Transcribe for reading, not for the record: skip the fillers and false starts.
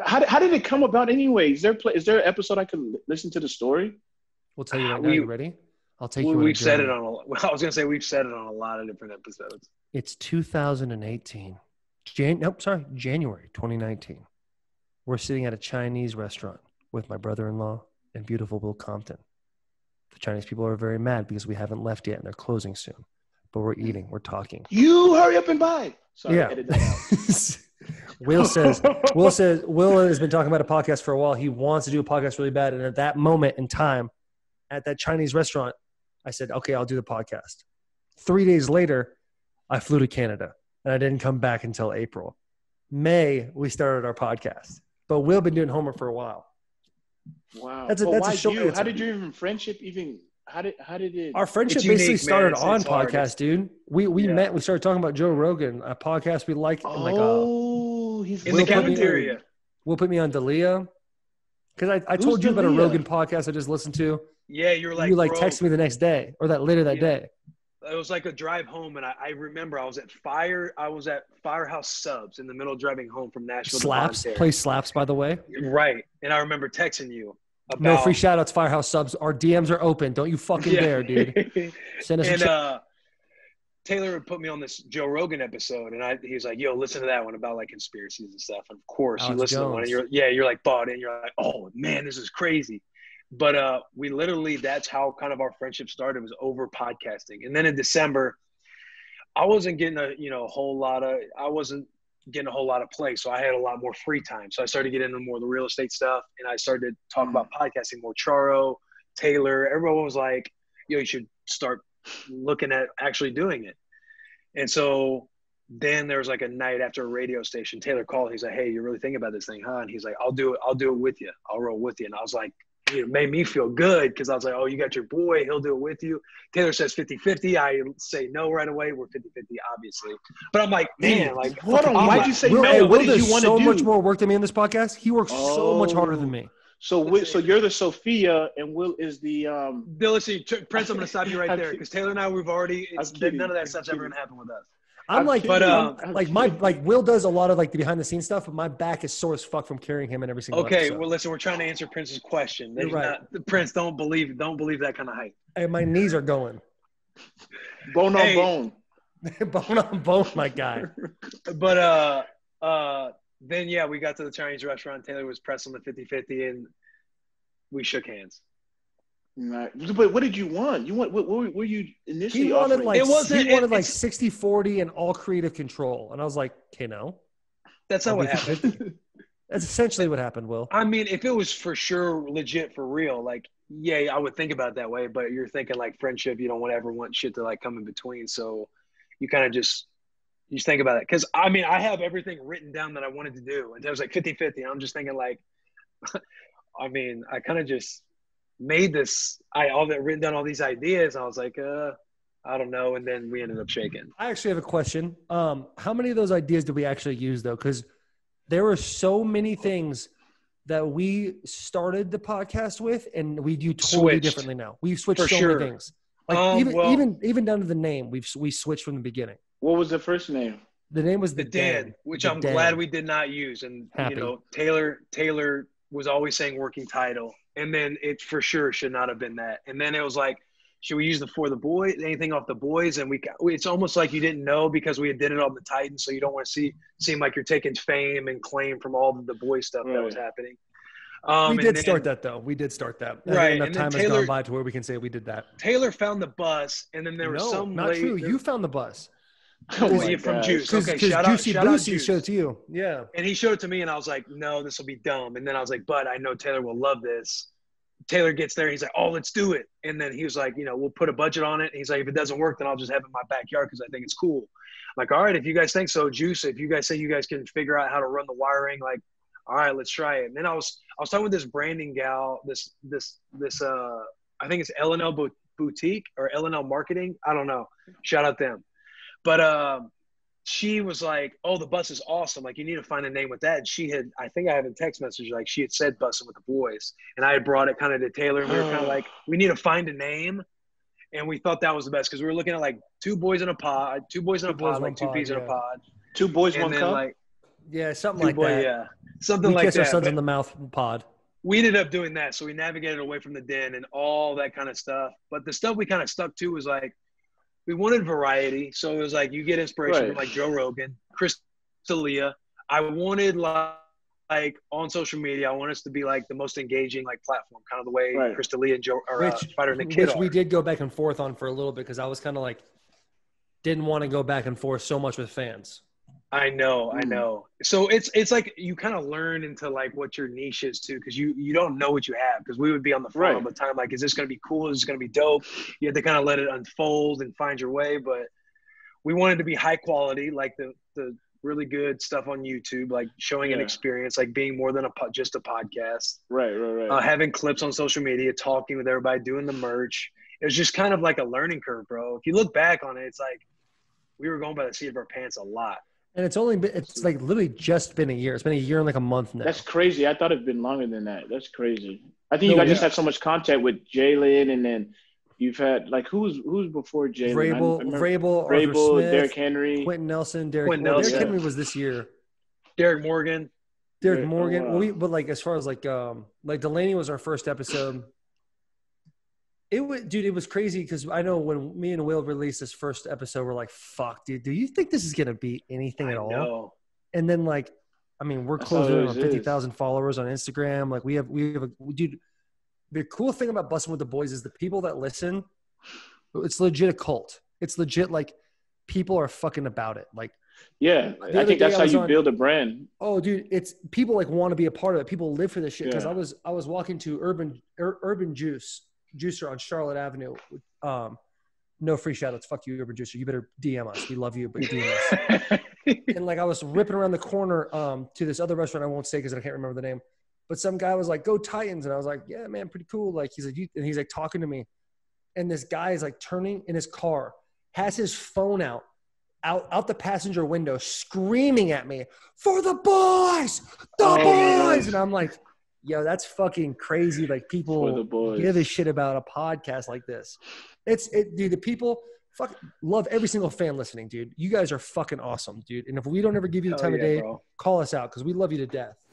How did it come about anyway? Is there an episode I could listen to the story? We'll tell you right now. You ready? I'll take you. We've said it on. I was gonna say we've said it on a lot of different episodes. It's 2018. January 2019. We're sitting at a Chinese restaurant with my brother-in-law and beautiful Will Compton. The Chinese people are very mad because we haven't left yet and they're closing soon. But we're eating. We're talking. You hurry up and buy. Sorry, yeah. I edited that out. Will says. Will has been talking about a podcast for a while. He wants to do a podcast really bad. And at that moment in time, at that Chinese restaurant, I said, okay, I'll do the podcast. 3 days later, I flew to Canada. And I didn't come back until April. May, we started our podcast. But Will been doing homework for a while. Wow. That's a short answer. How did your friendship Our friendship basically started on podcast, dude. We met. We started talking about Joe Rogan, a podcast we liked. Oh, he's in the cafeteria. Will put me on D'Elia. Because I told you about a Rogan podcast I just listened to. Yeah, you were like, texted me the next day or later that day. It was like a drive home, and I remember I was at Firehouse Subs in the middle of driving home from Nashville. Slaps, by the way. Right, and I remember texting you. About, no free shout outs, Firehouse Subs. Our DMs are open. Don't you fucking dare, dude. Send us. And Taylor would put me on this Joe Rogan episode, and he was like, "Yo, listen to that one about like conspiracies and stuff." And of course, Alex you listen Jones. To one, and you're like bought in. You're like, "Oh man, this is crazy." But we literally, that's how kind of our friendship started, was over podcasting. And then in December, I wasn't getting a whole lot of play. So I had a lot more free time. So I started getting into more of the real estate stuff. And I started talking about podcasting more. Charo, Taylor, everyone was like, yo, you should start looking at actually doing it. And so then there was like a night after a radio station, Taylor called. He's like, hey, you're really thinking about this thing, huh? And he's like, I'll do it with you. I'll roll with you. And I was like, it made me feel good because I was like, oh, you got your boy. He'll do it with you. Taylor says 50-50. I say no right away. We're 50-50, obviously. But I'm like, man, like, hold on. Why'd you say no? Hey, what did you want to do? So much more work than me in this podcast. He works so much harder than me. So you're the Sophia and Will is the – Listen, Prince, I'm going to stop you right there because Taylor and I, we've already – none of that stuff's ever going to happen with us. Will does a lot of like the behind the scenes stuff, but my back is sore as fuck from carrying him in every single episode. Okay, well listen, we're trying to answer Prince's question. You're right. Prince, don't believe that kind of hype. Hey, my knees are going. Bone on bone. Bone on bone, my guy. But then yeah, we got to the Chinese restaurant. Taylor was pressing the 50-50 and we shook hands. Right. But what did you want? What were you initially? He wanted like 60-40 and all creative control, and I was like, okay, no, that's not what happened. That's essentially what happened, Will. I mean, if it was for sure, legit, for real, like, yeah, I would think about it that way. But you're thinking like friendship, you don't ever want shit to like come in between, so you kind of just think about it. Because I mean, I have everything written down that I wanted to do, and there was like 50-50. I'm just thinking like, I mean, I kind of just made this written down all these ideas. I was like, I don't know. And then we ended up shaking. I actually have a question. How many of those ideas did we actually use though? Because there were so many things that we started the podcast with and we do totally differently now. We've switched many things. Like even down to the name, we switched from the beginning. What was the first name? The name was The Dan, which I'm glad we did not use. And Taylor was always saying working title. And then it for sure should not have been that. And then it was like, should we use the For the Boys, anything off the boys? And it's almost like you didn't know because we did it on the Titans. So you don't want to seem like you're taking fame and claim from all the boy stuff that was happening. We did start that. Right. Enough time has gone by to where we can say we did that. Taylor found the bus. And then there was not true. You found the bus. From Juice. Okay, shout out Juice. Showed it to you. Yeah. And he showed it to me, and I was like, no, this will be dumb. And then I was like, but I know Taylor will love this. Taylor gets there, and he's like, oh, let's do it. And then he was like, we'll put a budget on it. And he's like, if it doesn't work, then I'll just have it in my backyard because I think it's cool. I'm like, all right, if you guys think so, Juice, if you guys say you guys can figure out how to run the wiring, like, all right, let's try it. And then I was talking with this branding gal, this I think it's L&L Boutique or L&L Marketing. I don't know. Shout out them. But she was like, oh, the bus is awesome. Like, you need to find a name with that. And I think I had a text message, like, she had said Bussin' with the Boys. And I had brought it kind of to Taylor. And we were kind of like, we need to find a name. And we thought that was the best because we were looking at, like, two boys in a pod, like two peas in a pod. Two boys, one cup? Yeah, something like that. Yeah. Something like that. We kiss our sons in the mouth pod. We ended up doing that. So we navigated away from the den and all that kind of stuff. But the stuff we kind of stuck to was like, we wanted variety. So it was like, you get inspiration from like Joe Rogan, Chris D'Elia. I wanted like on social media, I want us to be like the most engaging like platform, kind of the way Chris D'Elia and Joe are Spider and the Kid. Which we did go back and forth on for a little bit, because I was kind of like, didn't want to go back and forth so much with fans. I know. So it's like you kind of learn into like what your niche is too, because you don't know what you have. Because we would be on the phone all the time, like, is this going to be cool? Is this going to be dope? You have to kind of let it unfold and find your way. But we wanted to be high quality, like the really good stuff on YouTube, like showing an experience, like being more than just a podcast. Right. Having clips on social media, talking with everybody, doing the merch. It was just kind of like a learning curve, bro. If you look back on it, it's like we were going by the seat of our pants a lot. And it's only been, it's like literally just been a year. It's been a year and like a month now. That's crazy. I thought it'd been longer than that. That's crazy. I think you guys just had so much contact with Jaylen, and then you've had like who's before Jaylen? Vrabel, Derrick Henry, Quentin Nelson, Derrick Henry was this year. Derrick Morgan. Well, but like as far as like Delaney was our first episode. It was crazy because I know when me and Will released this first episode, we're like, fuck, dude, do you think this is going to be anything at all? Know. And then, like, I mean, we're closing in on 50,000 followers on Instagram. Like, we have the cool thing about Bussin' with the Boys is the people that listen, it's legit a cult. It's legit, like, people are fucking about it. Like, yeah, I think that's how you build a brand. Oh, dude, it's people like want to be a part of it. People live for this shit. Because I was walking to Urban Juicer on Charlotte Avenue. No free shout outs. Fuck you, Urban Juicer. You better DM us. We love you, but DM us. And like I was ripping around the corner to this other restaurant I won't say because I can't remember the name. But some guy was like, "Go Titans," and I was like, "Yeah, man, pretty cool." Like he's like, and he's like talking to me, and this guy is like turning in his car, has his phone out the passenger window, screaming at me for the boys, and I'm like, yo, that's fucking crazy. Like, people give a shit about a podcast like this. Dude, the people love every single fan listening, dude. You guys are fucking awesome, dude. And if we don't ever give you the time of day, bro, call us out because we love you to death.